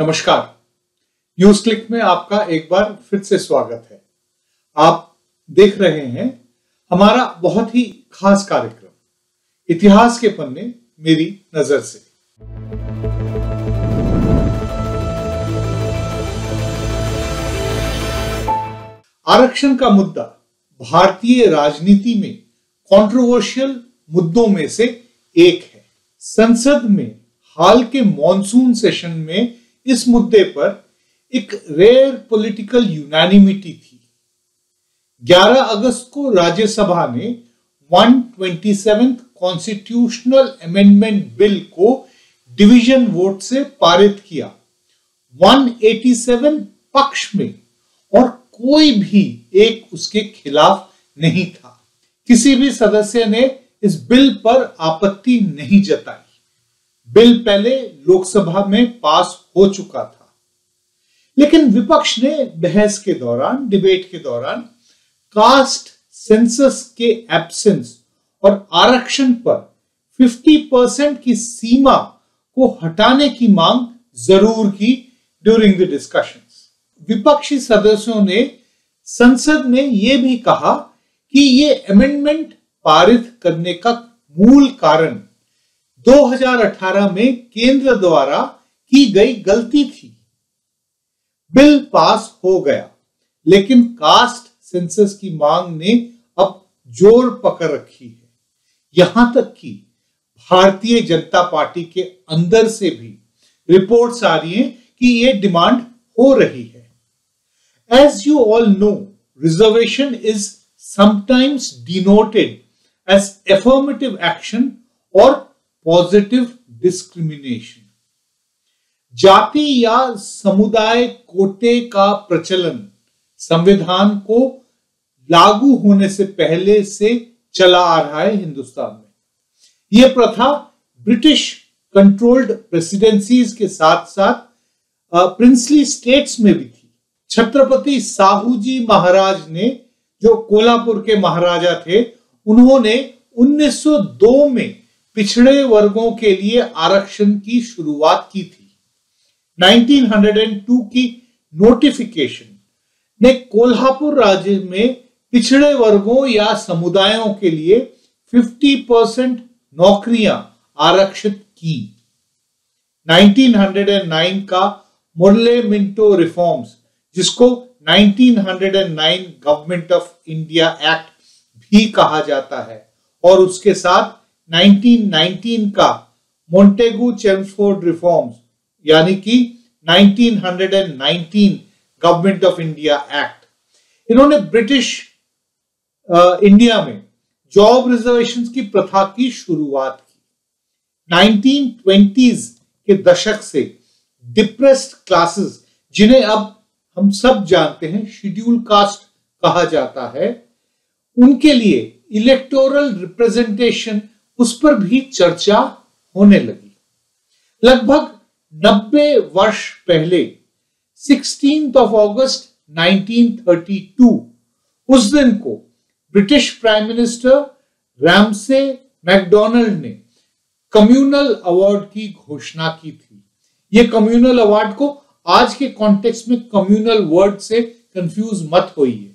नमस्कार, न्यूज़क्लिक में आपका एक बार फिर से स्वागत है। आप देख रहे हैं हमारा बहुत ही खास कार्यक्रम इतिहास के पन्ने मेरी नजर से। आरक्षण का मुद्दा भारतीय राजनीति में कंट्रोवर्शियल मुद्दों में से एक है। संसद में हाल के मॉनसून सेशन में इस मुद्दे पर एक रेयर पॉलिटिकल यूनानिमिटी थी। 11 अगस्त को राज्यसभा ने 127 कॉन्स्टिट्यूशनल अमेंडमेंट बिल को डिवीजन वोट से पारित किया। 187 पक्ष में और कोई भी एक उसके खिलाफ नहीं था। किसी भी सदस्य ने इस बिल पर आपत्ति नहीं जताई। बिल पहले लोकसभा में पास हो चुका था, लेकिन विपक्ष ने बहस के दौरान, डिबेट के दौरान कास्ट सेन्सस के एब्सेंस और आरक्षण पर 50% की सीमा को हटाने की मांग जरूर की। ड्यूरिंग द डिस्कशंस विपक्षी सदस्यों ने संसद में यह भी कहा कि ये अमेंडमेंट पारित करने का मूल कारण 2018 में केंद्र द्वारा की गई गलती थी। बिल पास हो गया, लेकिन कास्ट सेंसस की मांग ने अब जोर पकड़ रखी है। यहां तक कि भारतीय जनता पार्टी के अंदर से भी रिपोर्ट्स आ रही हैं कि ये डिमांड हो रही है। As you all know, reservation is sometimes denoted as affirmative action और पॉजिटिव डिस्क्रिमिनेशन। जाति या समुदाय कोटे का प्रचलन संविधान को लागू होने से पहले से चला आ रहा है हिंदुस्तान में। यह प्रथा ब्रिटिश कंट्रोल्ड प्रेसिडेंसीज के साथ साथ प्रिंसली स्टेट्स में भी थी। छत्रपति साहू जी महाराज ने, जो कोल्हापुर के महाराजा थे, उन्होंने 1902 में पिछड़े वर्गों के लिए आरक्षण की शुरुआत की थी। 1902 की नोटिफिकेशन ने कोल्हापुर राज्य में पिछड़े वर्गों या समुदायों के लिए 50% नौकरियां आरक्षित की। 1909 का मुरले मिंटो रिफॉर्म्स, जिसको 1909 गवर्नमेंट ऑफ इंडिया एक्ट भी कहा जाता है, और उसके साथ 1919 का मोंटेगू चेम्सफोर्ड रिफॉर्म्स, यानी कि 1919 गवर्नमेंट ऑफ इंडिया एक्ट, इन्होंने ब्रिटिश इंडिया में जॉब रिजर्वेशंस की प्रथा की शुरुआत की। 1920s के दशक से डिप्रेस्ड क्लासेस, जिन्हें अब हम सब जानते हैं शेड्यूल कास्ट कहा जाता है, उनके लिए इलेक्टोरल रिप्रेजेंटेशन, उस पर भी चर्चा होने लगी। लगभग 90 वर्ष पहले 16 अगस्त 1932 उस दिन को British prime minister Ramsay MacDonald ने कम्युनल अवार्ड की घोषणा की थी। यह कम्युनल अवार्ड को आज के कॉन्टेक्स्ट में कम्युनल वर्ड से कंफ्यूज मत होइए।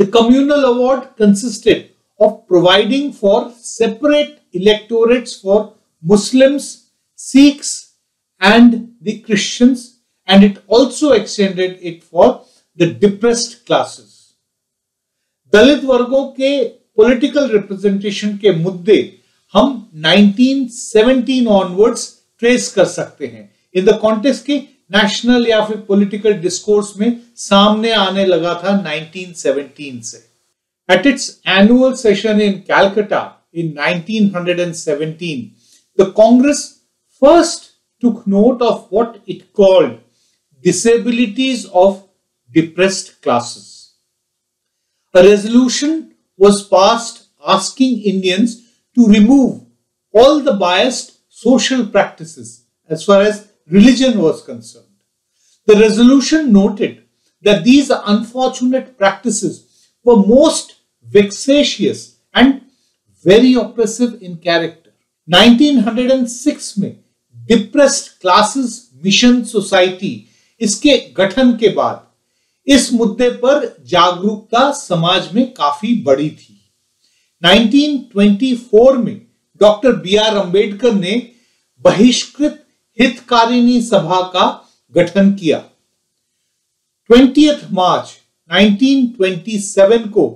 The communal award consisted of providing for separate electorates for Muslims, Sikhs and the Christians, and it also extended it for the depressed classes. Dalit वर्गों के political representation के मुद्दे हम 1917 onwards trace कर सकते हैं। In the context के national या फिर political discourse में सामने आने लगा था 1917 से। At its annual session in Calcutta in 1917, the Congress first took note of what it called disabilities of depressed classes. A resolution was passed asking Indians to remove all the biased social practices as far as religion was concerned. The resolution noted that these unfortunate practices were most vexatious and very oppressive in character. 1906 में depressed classes mission society इसके गठन के बाद इस मुद्दे पर जागरूकता समाज में काफी बड़ी थी। 1924 में डॉक्टर B. R. अंबेडकर ने बहिष्कृत हितकारिणी सभा का गठन किया। 20 मार्च 1927 को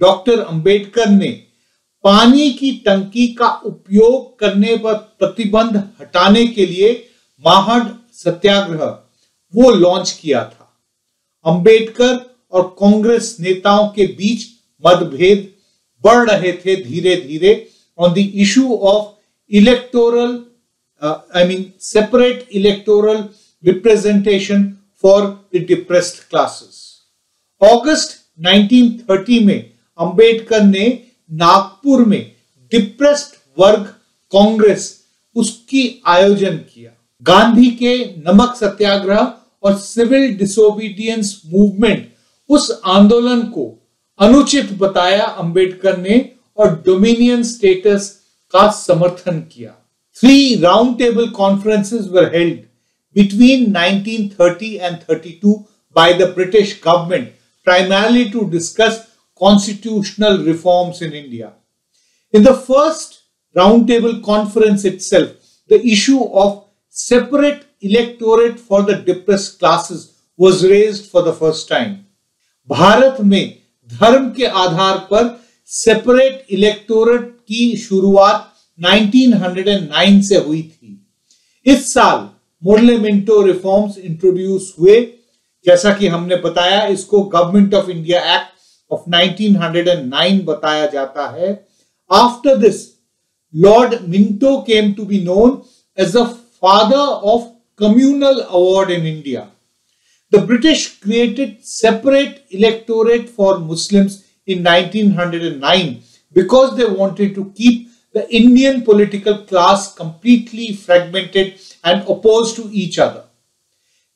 डॉक्टर अंबेडकर ने पानी की टंकी का उपयोग करने पर प्रतिबंध हटाने के लिए महाड सत्याग्रह वो लॉन्च किया था। अंबेडकर और कांग्रेस नेताओं के बीच मतभेद बढ़ रहे थे धीरे धीरे on the issue of separate electoral representation for the depressed classes. अगस्त 1930 में अंबेडकर ने नागपुर में डिप्रेस्ड वर्ग कांग्रेस उसकी आयोजन किया। गांधी के नमक सत्याग्रह और सिविल डिसोबीडियंस मूवमेंट उस आंदोलन को अनुचित बताया अंबेडकर ने और डोमिनियन स्टेटस का समर्थन किया। 3 round table conferences were held between 1930 and 32 by the British government, primarily to discuss constitutional reforms in India. In the first roundtable conference itself, the issue of separate electorate for the depressed classes was raised for the first time. Bharat में धर्म के आधार पर separate electorate की शुरुआत 1909 से हुई थी। इस साल मोडले मिंटो रिफॉर्म्स इंट्रोड्यूस हुए। जैसा कि हमने बताया, इसको government of India act of 1909 बताया जाता है। After this Lord Minto came to be known as the father of communal award in India. The British created separate electorate for Muslims in 1909 because they wanted to keep the Indian political class completely fragmented and opposed to each other.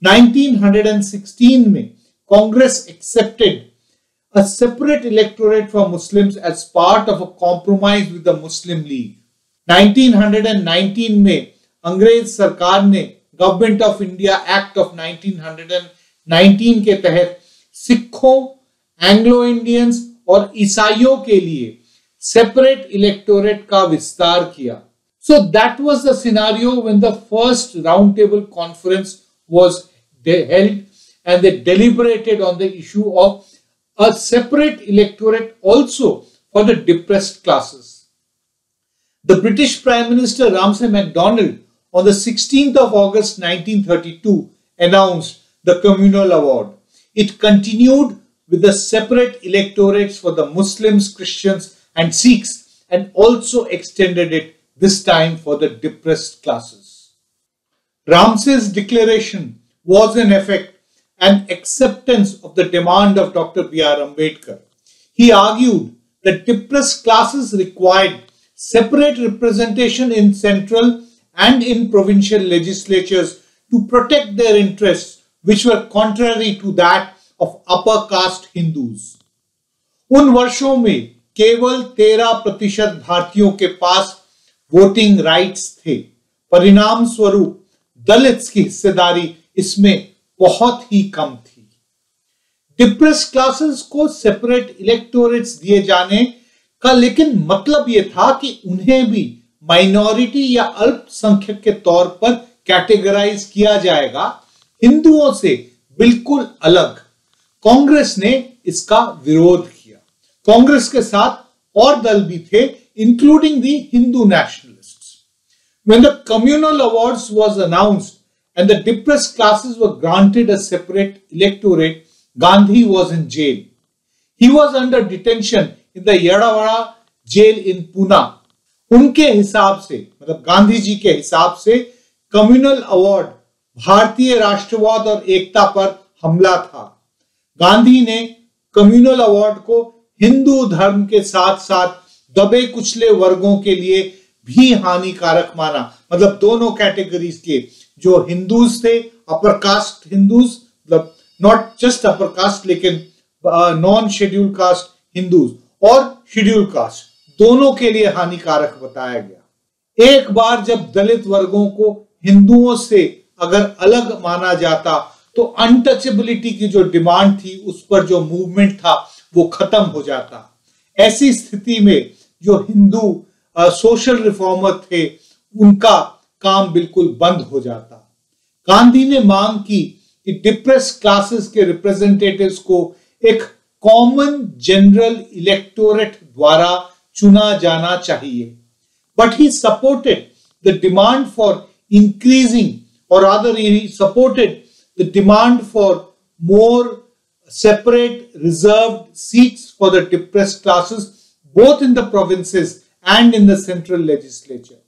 1916 में Congress accepted a separate electorate for Muslims as part of a compromise with the Muslim League. 1919 में अंग्रेज सरकार ने Government of India Act of 1919 के तहत सिखों, Anglo Indians और ईसाइयों के लिए सेपरेट इलेक्टोरेट का विस्तार किया। So that was the scenario when the first round table conference was held and they deliberated on the issue of a separate electorate also for the depressed classes. The British prime minister Ramsay MacDonald on the 16th of August 1932 announced the communal award. It continued with the separate electorates for the Muslims, Christians and Sikhs, and also extended it this time for the depressed classes. Ramsay's declaration was in effect an acceptance of the demand of Dr. B. R. Ambedkar. He argued that depressed classes required separate representation in central and in provincial legislatures to protect their interests, which were contrary to that of upper caste Hindus. उन वर्षों में केवल 13% भारतीयों के पास voting rights थे। परिणाम स्वरूप Dalits की हिस्सेदारी इसमें बहुत ही कम थी। डिप्रेस्ड क्लासेस को सेपरेट इलेक्टोरेट्स दिए जाने का लेकिन मतलब यह था कि उन्हें भी माइनॉरिटी या अल्पसंख्यक के तौर पर कैटेगराइज किया जाएगा, हिंदुओं से बिल्कुल अलग। कांग्रेस ने इसका विरोध किया। कांग्रेस के साथ और दल भी थे, including the Hindu nationalists. When the communal awards was announced and the depressed classes were granted a separate electorate, Gandhi was in jail. He was under detention in the यडावरा जेल इन पूना। उनके हिसाब से, मतलब गांधी जी के हिसाब से, कम्युनल अवार्ड भारतीय राष्ट्रवाद और एकता पर हमला था। गांधी ने कम्युनल अवार्ड को हिंदू धर्म के साथ साथ दबे कुचले वर्गों के लिए भी हानिकारक माना। मतलब दोनों कैटेगरीज के जो हिंदूज थे, अपर कास्ट हिंदूज, मतलब नॉट जस्ट अपर कास्ट लेकिन नॉन शेड्यूल कास्ट हिंदूज और शेड्यूल कास्ट, दोनों के लिए हानिकारक बताया गया। एक बार जब दलित वर्गों को हिंदुओं से अगर अलग माना जाता तो अनटचेबिलिटी की जो डिमांड थी उस पर जो मूवमेंट था वो खत्म हो जाता। ऐसी स्थिति में जो हिंदू सोशल रिफॉर्मर थे उनका काम बिल्कुल बंद हो जाता। गांधी ने मांग की कि डिप्रेस क्लासेस के रिप्रेजेंटेटिव्स को एक कॉमन जनरल इलेक्टोरेट द्वारा चुना जाना चाहिए, but he supported the demand for increasing और rather he supported the demand for more separate reserved seats for the depressed classes both in the provinces and in the central legislature.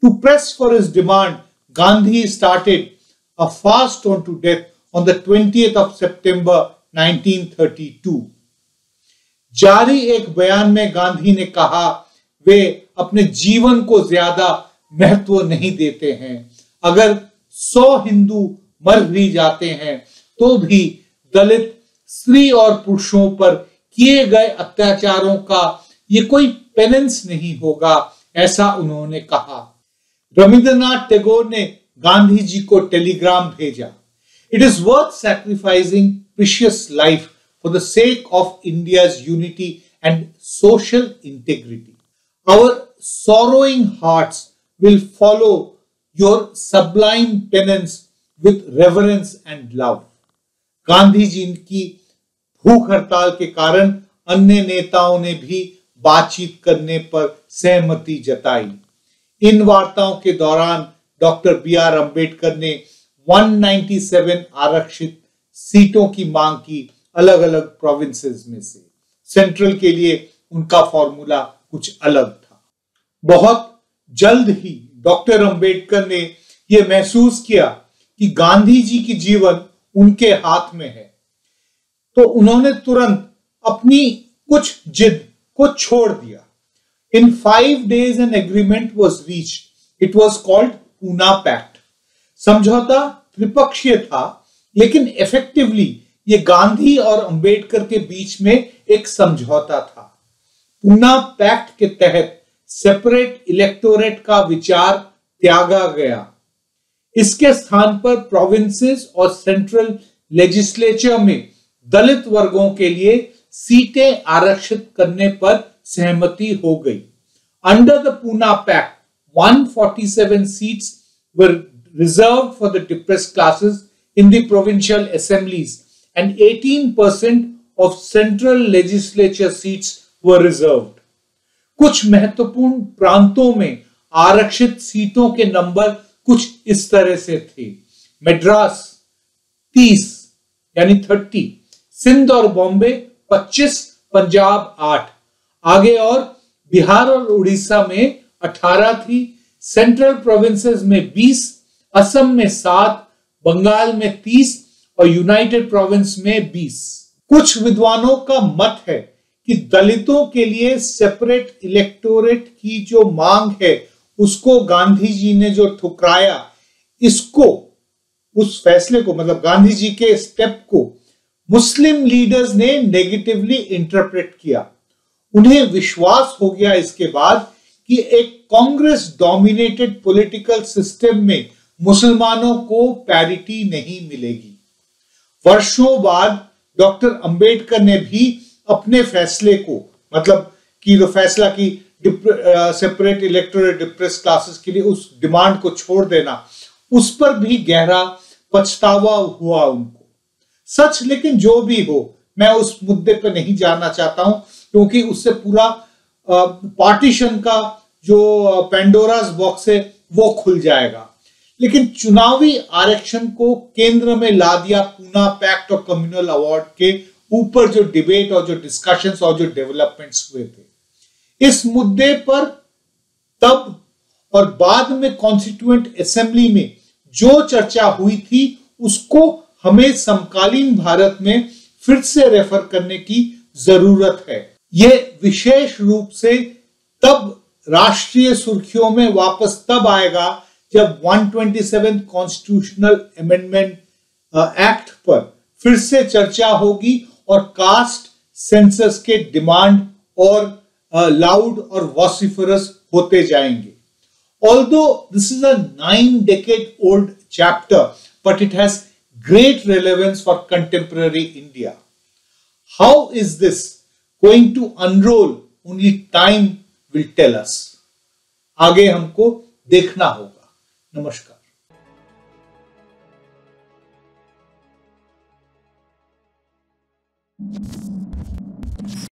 To press for his demand, Gandhi started a fast unto death on the 20th of September 1932. जारी एक बयान में गांधी ने कहा वे अपने जीवन को ज्यादा महत्व नहीं देते हैं, अगर 100 हिंदू मर भी जाते हैं तो भी दलित स्त्री और पुरुषों पर किए गए अत्याचारों का ये कोई पेनेंस नहीं होगा, ऐसा उन्होंने कहा। रविंद्रनाथ टैगोर ने गांधी जी को टेलीग्राम भेजा, it is worth sacrificing precious life for the sake of India's unity and social integrity. Our sorrowing hearts will follow your sublime penance With reverence and love. Gandhi ji की भूख हड़ताल के कारण अन्य नेताओं ने भी बातचीत करने पर सहमति जताई। इन वार्ताओं के दौरान डॉक्टर B. R. अंबेडकर ने 197 आरक्षित सीटों की मांग की अलग अलग प्रोविंसेस में से। सेंट्रल के लिए उनका फॉर्मूला कुछ अलग था। बहुत जल्द ही डॉक्टर अंबेडकर ने यह महसूस किया कि गांधी जी की जीवन उनके हाथ में है, तो उन्होंने तुरंत अपनी कुछ जिद को छोड़ दिया। In 5 days an agreement was reached, it was called Poona pact. समझौता त्रिपक्षीय था, लेकिन इफेक्टिवली ये गांधी और अंबेडकर के बीच में एक समझौता था। पूना पैक्ट के तहत सेपरेट इलेक्टोरेट का विचार त्यागा गया। इसके स्थान पर प्रोविंसेस और सेंट्रल लेजिस्लेचर में दलित वर्गों के लिए सीटें आरक्षित करने पर सहमति हो गई। Under the Poona pact 147 seats were reserve for the depressed classes in the provincial assemblies and 18% of central legislature seats were reserved. कुछ महत्वपूर्ण प्रांतों में आरक्षित सीटों के नंबर कुछ इस तरह से थे। मद्रास 30 यानी 30, सिंध और बॉम्बे 25, पंजाब 8, आगे और बिहार और उड़ीसा में 18 थी, सेंट्रल प्रोविंसेस में 20, असम में 7, बंगाल में 30 और यूनाइटेड प्रोविंस में 20। कुछ विद्वानों का मत है कि दलितों के लिए सेपरेट इलेक्टोरेट की जो मांग है उसको गांधी जी ने जो ठुकराया, इसको उस फैसले को मतलब गांधी जी के स्टेप को मुस्लिम लीडर्स ने नेगेटिवली इंटरप्रेट किया। उन्हें विश्वास हो गया इसके बाद कि एक कांग्रेस डोमिनेटेड पॉलिटिकल सिस्टम में मुसलमानों को पैरिटी नहीं मिलेगी। वर्षों बाद डॉक्टर अंबेडकर ने भी अपने फैसले को मतलब कि जो फैसला की सेपरेट इलेक्टोरेट डिप्रेस्ड क्लासेस के लिए उस डिमांड को छोड़ देना, उस पर भी गहरा पछतावा हुआ उनको। सच लेकिन जो भी हो, मैं उस मुद्दे पर नहीं जाना चाहता हूं क्योंकि उससे पूरा पार्टीशन का जो पेंडोरास बॉक्स है वो खुल जाएगा। लेकिन चुनावी आरक्षण को केंद्र में ला दिया पूना पैक्ट और कम्युनल अवार्ड के ऊपर जो डिबेट और जो डिस्कशंस और जो डेवलपमेंट्स हुए थे, इस मुद्दे पर तब और बाद में कॉन्स्टिट्यूएंट असेंबली में जो चर्चा हुई थी उसको हमें समकालीन भारत में फिर से रेफर करने की जरूरत है। यह विशेष रूप से तब राष्ट्रीय सुर्खियों में वापस तब आएगा जब 127 कॉन्स्टिट्यूशनल अमेंडमेंट एक्ट पर फिर से चर्चा होगी और कास्ट सेन्सस के डिमांड और लाउड और वॉसिफरस होते जाएंगे। Although this is a 9 decade old chapter, but it has great relevance for contemporary India. How is this going to unroll? Only time will tell us. आगे हमको देखना होगा. नमस्कार.